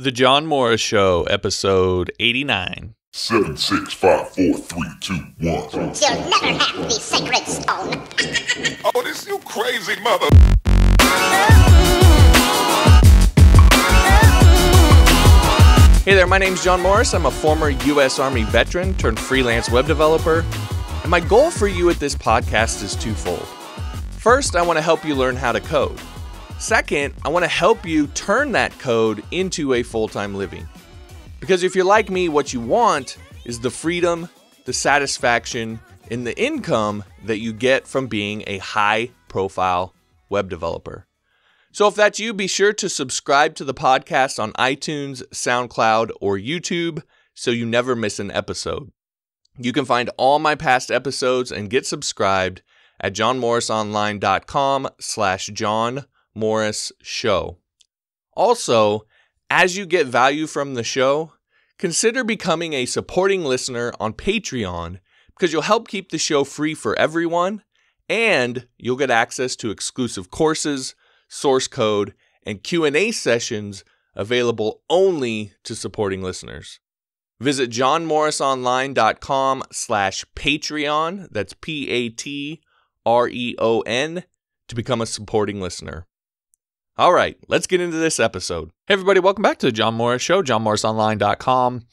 The John Morris Show, episode 89. 7, 6, 5, 4, 3, 2, 1. You'll never have the sacred stone. Oh, this you crazy mother. Hey there, my name's John Morris. I'm a former U.S. Army veteran turned freelance web developer. And my goal for you at this podcast is twofold. First, I want to help you learn how to code. Second, I want to help you turn that code into a full-time living. Because if you're like me, what you want is the freedom, the satisfaction, and the income that you get from being a high-profile web developer. So if that's you, be sure to subscribe to the podcast on iTunes, SoundCloud, or YouTube so you never miss an episode. You can find all my past episodes and get subscribed at johnmorrisonline.com/johnmorrisshow. Also, as you get value from the show, consider becoming a supporting listener on Patreon because you'll help keep the show free for everyone and you'll get access to exclusive courses, source code, and Q&A sessions available only to supporting listeners. Visit johnmorrisonline.com/Patreon, that's P-A-T-R-E-O-N, to become a supporting listener. All right, let's get into this episode. Hey everybody, welcome back to The John Morris Show, johnmorrisonline.com.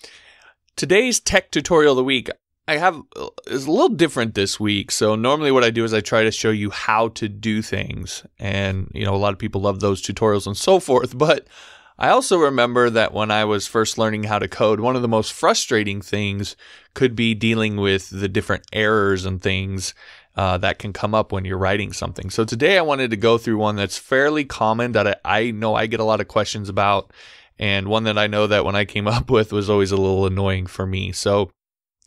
Today's tech tutorial of the week is a little different this week. So normally what I do is I try to show you how to do things. And, you know, a lot of people love those tutorials and so forth. But I also remember that when I was first learning how to code, one of the most frustrating things could be dealing with the different errors and things that can come up when you're writing something. So today I wanted to go through one that's fairly common that I know I get a lot of questions about, and one that I know that when I came up with was always a little annoying for me. So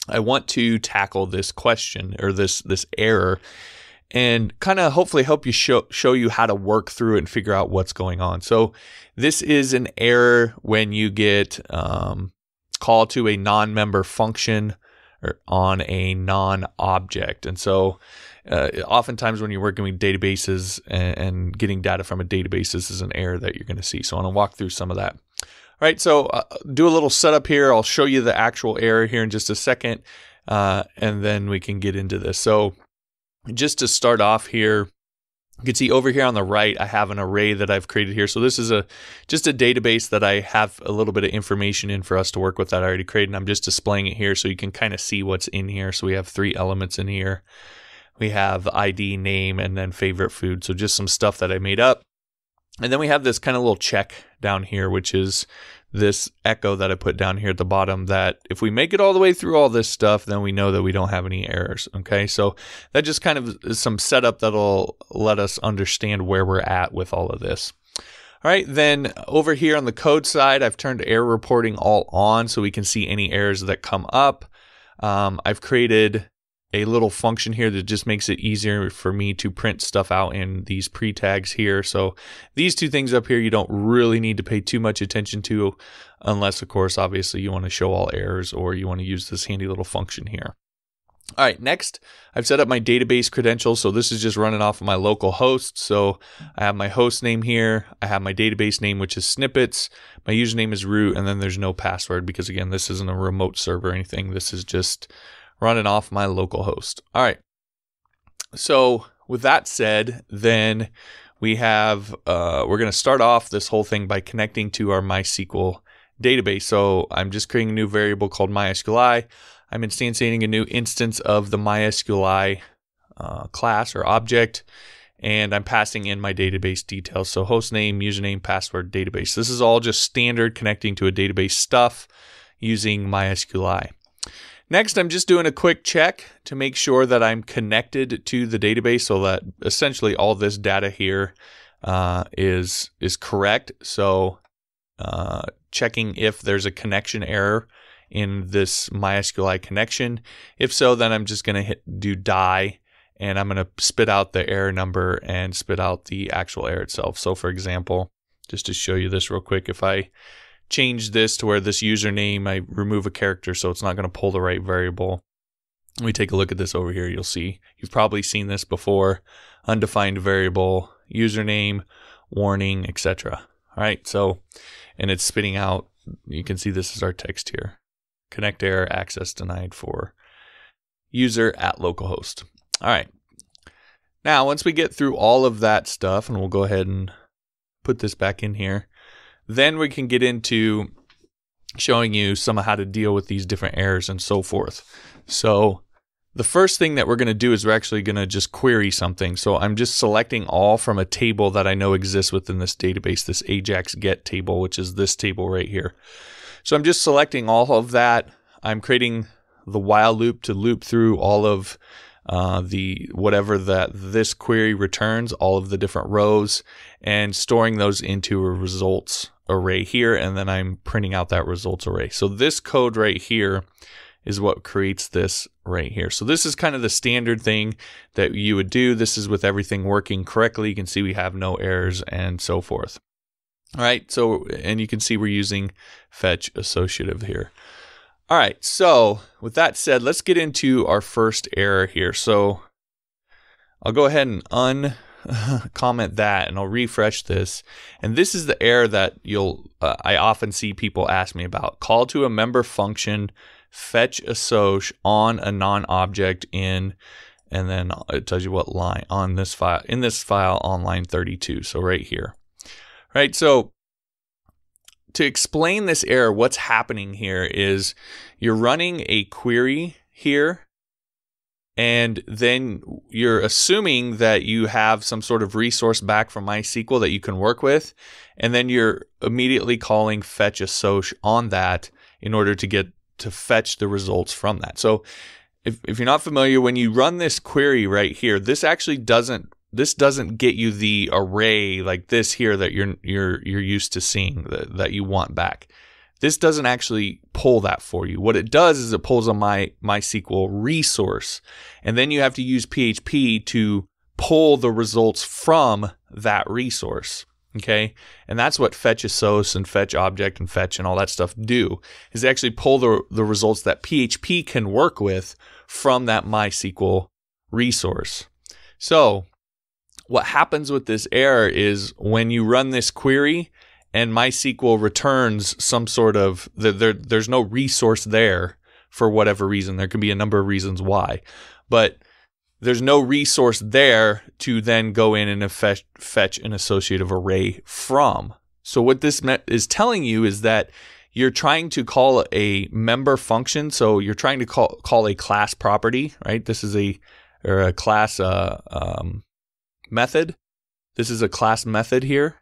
I want to tackle this question or this error and kind of hopefully help you show you how to work through it and figure out what's going on. So this is an error when you get call to a non-member function or on a non-object. And so oftentimes when you're working with databases and getting data from a database, this is an error that you're going to see. So I'm going to walk through some of that. All right, so do a little setup here. I'll show you the actual error here in just a second, and then we can get into this. So just to start off here, you can see over here on the right, I have an array that I've created here. So this is just a database that I have a little bit of information in for us to work with that I already created. And I'm just displaying it here so you can kind of see what's in here. So we have 3 elements in here. We have ID, name, and then favorite food. So just some stuff that I made up. And then we have this kind of little check down here, which is this echo that I put down here at the bottom that if we make it all the way through all this stuff, then we know that we don't have any errors. Okay, so that just kind of is some setup that'll let us understand where we're at with all of this. All right, then over here on the code side, I've turned error reporting all on so we can see any errors that come up. I've created a little function here that just makes it easier for me to print stuff out in these pre-tags here. So these two things up here you don't really need to pay too much attention to unless, of course, obviously you want to show all errors or you want to use this handy little function here. All right, next, I've set up my database credentials. So this is just running off of my local host. So I have my host name here. I have my database name, which is snippets. My username is root, and then there's no password because, again, this isn't a remote server or anything. This is just running off my local host. All right. So with that said, then we have, we're going to start off this whole thing by connecting to our MySQL database. So I'm just creating a new variable called MySQLi. I'm instantiating a new instance of the MySQLi class or object, and I'm passing in my database details. So hostname, username, password, database. This is all just standard connecting to a database stuff using MySQLi. Next, I'm just doing a quick check to make sure that I'm connected to the database so that essentially all this data here is correct. So checking if there's a connection error in this MySQLi connection. If so, then I'm just going to do die, and I'm going to spit out the error number and spit out the actual error itself. So for example, just to show you this real quick, if I change this to where this username, I remove a character so it's not going to pull the right variable. Let me take a look at this over here. You'll see, you've probably seen this before, undefined variable, username, warning, etc. All right, so and it's spitting out, you can see this is our text here. Connect error, access denied for user at localhost. All right. Now, once we get through all of that stuff, and we'll go ahead and put this back in here, then we can get into showing you some of how to deal with these different errors and so forth. So the first thing that we're going to do is we're actually going to just query something. So I'm just selecting all from a table that I know exists within this database, this Ajax get table, which is this table right here. So I'm just selecting all of that. I'm creating the while loop to loop through all of the whatever that this query returns, all of the different rows, and storing those into a results array here, and then I'm printing out that results array. So this code right here is what creates this right here. So this is kind of the standard thing that you would do. This is with everything working correctly. You can see we have no errors and so forth. All right, so, and you can see we're using fetch associative here. All right, so with that said, let's get into our first error here. So I'll go ahead and uncomment that, and I'll refresh this. And this is the error that you'll I often see people ask me about. Call to a member function, fetch assoc on a non-object in, and then it tells you what line on this file, in this file on line 32, so right here. All right, so to explain this error, what's happening here is you're running a query here, and then you're assuming that you have some sort of resource back from MySQL that you can work with, and then you're immediately calling fetch assoc on that in order to get to fetch the results from that. So if you're not familiar, when you run this query right here, this actually doesn't, this doesn't get you the array like this here that you're used to seeing that you want back. This doesn't actually pull that for you. What it does is it pulls a MySQL resource, and then you have to use PHP to pull the results from that resource. Okay, and that's what fetch assoc and fetch object and fetch and all that stuff do, is they actually pull the results that PHP can work with from that MySQL resource. So what happens with this error is when you run this query and MySQL returns some sort of, there's no resource there for whatever reason. There can be a number of reasons why, but there's no resource there to then go in and fetch an associative array from. So what this is telling you is that you're trying to call a member function. So you're trying to call a class property, right? This is a class method. This is a class method here.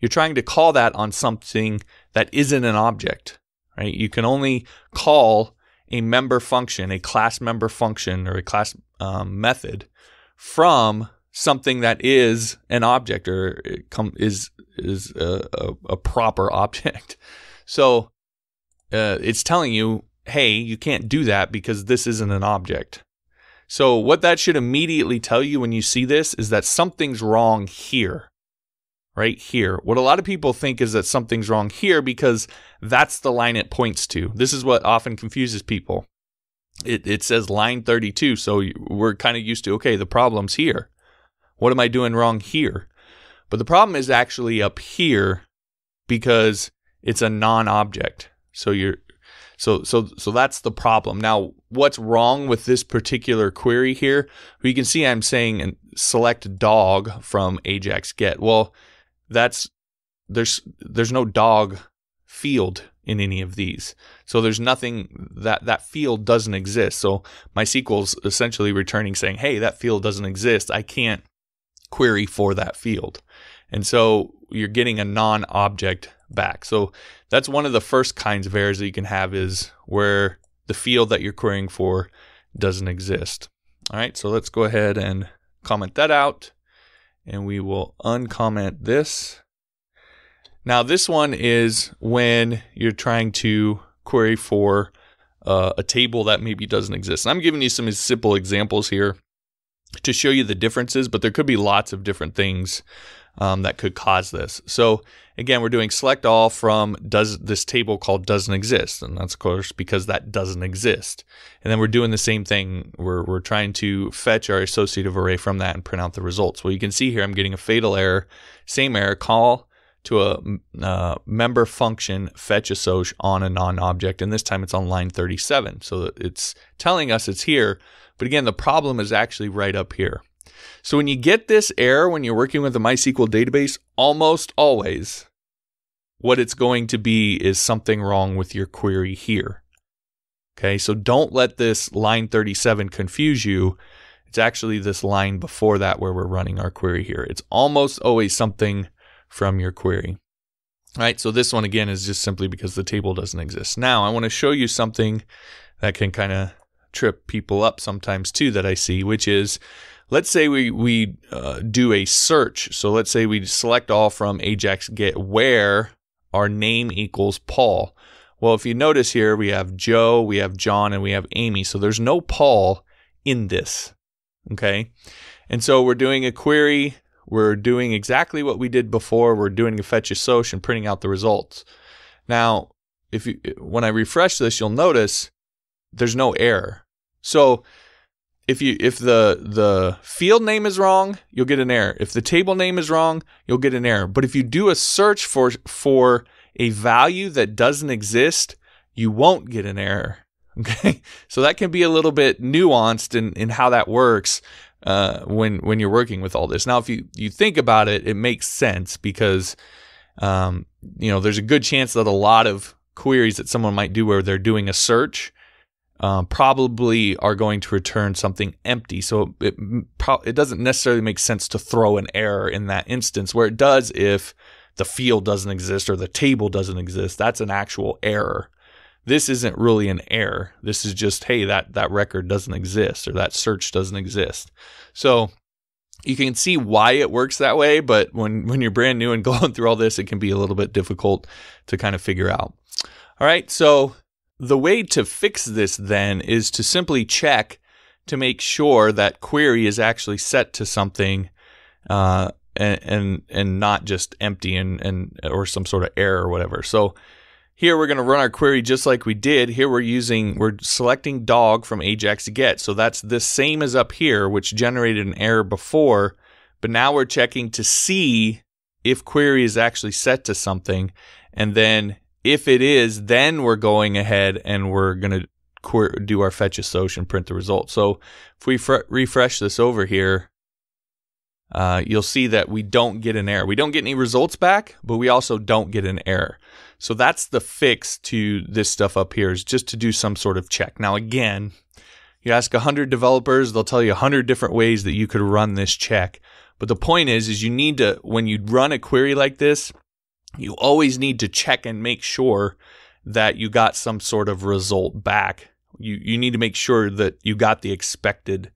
You're trying to call that on something that isn't an object, right? You can only call a member function, a class member function, or a class method from something that is an object, or it is a proper object. So it's telling you, hey, you can't do that because this isn't an object. So what that should immediately tell you when you see this is that something's wrong here, right here. What a lot of people think is that something's wrong here because that's the line it points to. This is what often confuses people. It says line 32, so we're kind of used to, okay, the problem's here. What am I doing wrong here? But the problem is actually up here because it's a non-object. So so that's the problem. Now, what's wrong with this particular query here? Well, you can see I'm saying select dog from Ajax get. Well, that's there's no dog field in any of these, so there's nothing, that field doesn't exist. So MySQL's essentially returning saying, hey, that field doesn't exist, I can't query for that field, and so you're getting a non-object back. So that's one of the first kinds of errors that you can have, is where the field that you're querying for doesn't exist. All right, so let's go ahead and comment that out, and we will uncomment this. Now, this one is when you're trying to query for a table that maybe doesn't exist. And I'm giving you some simple examples here to show you the differences, but there could be lots of different things that could cause this. So again, we're doing select all from does this table called doesn't exist, and that's of course because that doesn't exist. And then we're doing the same thing. We're trying to fetch our associative array from that and print out the results. Well, you can see here I'm getting a fatal error, same error, call to a member function fetch_assoc on a non-object, and this time it's on line 37. So it's telling us it's here, but again, the problem is actually right up here. So when you get this error when you're working with a MySQL database, almost always what it's going to be is something wrong with your query here. Okay, so don't let this line 37 confuse you. It's actually this line before that where we're running our query here. It's almost always something from your query. All right, so this one again is just simply because the table doesn't exist. Now I want to show you something that can kind of trip people up sometimes too that I see, which is, let's say we do a search. So let's say we select all from Ajax get where our name equals Paul. Well, if you notice here, we have Joe, we have John, and we have Amy. So there's no Paul in this, okay? And so we're doing a query. We're doing exactly what we did before. We're doing a fetch_assoc and printing out the results. Now, when I refresh this, you'll notice there's no error. So if the field name is wrong, you'll get an error. If the table name is wrong, you'll get an error. But if you do a search for a value that doesn't exist, you won't get an error. Okay, so that can be a little bit nuanced in how that works when you're working with all this. Now, if you think about it, it makes sense because you know, there's a good chance that a lot of queries that someone might do where they're doing a search probably are going to return something empty. So it doesn't necessarily make sense to throw an error in that instance. Where it does, if the field doesn't exist or the table doesn't exist, that's an actual error. This isn't really an error. This is just, hey, that record doesn't exist or that search doesn't exist. So you can see why it works that way, but when you're brand new and going through all this, it can be a little bit difficult to kind of figure out. All right, so the way to fix this then is to simply check to make sure that query is actually set to something and not just empty and or some sort of error or whatever. So here we're going to run our query just like we did. Here we're selecting dog from Ajax get. So that's the same as up here, which generated an error before, but now we're checking to see if query is actually set to something, and then if it is, then we're going ahead and we're going to do our fetch_assoc and print the result. So if we refresh this over here, you'll see that we don't get an error. We don't get any results back, but we also don't get an error. So that's the fix to this stuff up here, is just to do some sort of check. Now again, you ask 100 developers, they'll tell you 100 different ways that you could run this check. But the point is you need to, when you run a query like this, you always need to check and make sure that you got some sort of result back. You need to make sure that you got the expected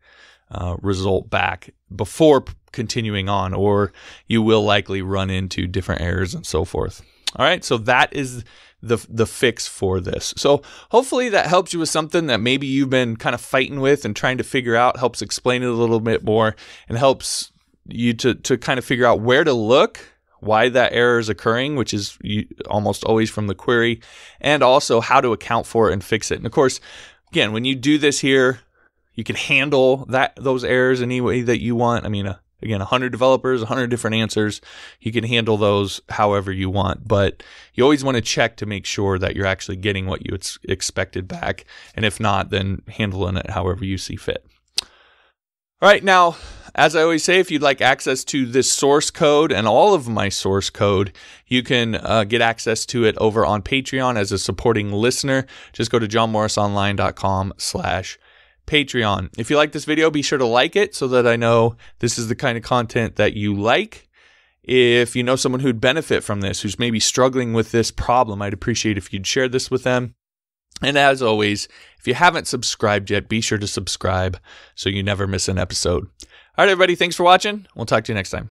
result back before continuing on, or you will likely run into different errors and so forth. All right, so that is the fix for this. So hopefully that helps you with something that maybe you've been kind of fighting with and trying to figure out, helps explain it a little bit more, and helps you to kind of figure out where to look, why that error is occurring, which is almost always from the query, and also how to account for it and fix it. And of course, again, when you do this here, you can handle those errors any way that you want. I mean, again, 100 developers, 100 different answers. You can handle those however you want, but you always want to check to make sure that you're actually getting what you expected back. And if not, then handling it however you see fit. All right, now, as I always say, if you'd like access to this source code and all of my source code, you can get access to it over on Patreon as a supporting listener. Just go to johnmorrisonline.com/Patreon. If you like this video, be sure to like it so that I know this is the kind of content that you like. If you know someone who'd benefit from this, who's maybe struggling with this problem, I'd appreciate if you'd share this with them. And as always, if you haven't subscribed yet, be sure to subscribe so you never miss an episode. All right, everybody, thanks for watching. We'll talk to you next time.